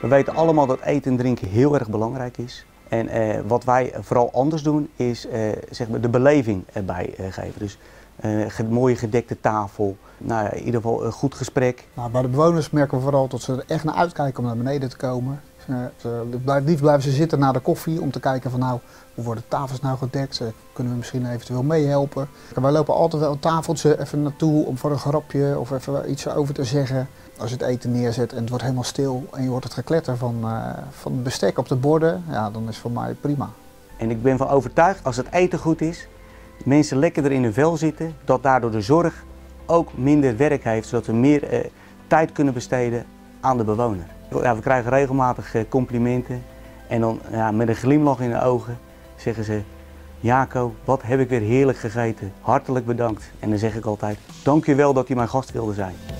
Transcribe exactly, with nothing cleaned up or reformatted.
We weten allemaal dat eten en drinken heel erg belangrijk is. En eh, wat wij vooral anders doen is eh, zeg maar de beleving erbij eh, geven. Dus een eh, mooie gedekte tafel, nou ja, in ieder geval een goed gesprek. Nou, bij de bewoners merken we vooral dat ze er echt naar uitkijken om naar beneden te komen. Het liefst blijven ze zitten na de koffie om te kijken van nou, hoe worden de tafels nou gedekt, kunnen we misschien eventueel meehelpen. Wij lopen altijd wel een tafeltje even naartoe om voor een grapje of even iets over te zeggen. Als je het eten neerzet en het wordt helemaal stil en je hoort het gekletter van, uh, van het bestek op de borden, ja, dan is het voor mij prima. En ik ben van overtuigd, als het eten goed is, mensen lekkerder in hun vel zitten, dat daardoor de zorg ook minder werk heeft, zodat we meer uh, tijd kunnen besteden aan de bewoner. Ja, we krijgen regelmatig complimenten en dan ja, met een glimlach in de ogen zeggen ze: Jaco, wat heb ik weer heerlijk gegeten, hartelijk bedankt. En dan zeg ik altijd: dank je wel dat je mijn gast wilde zijn.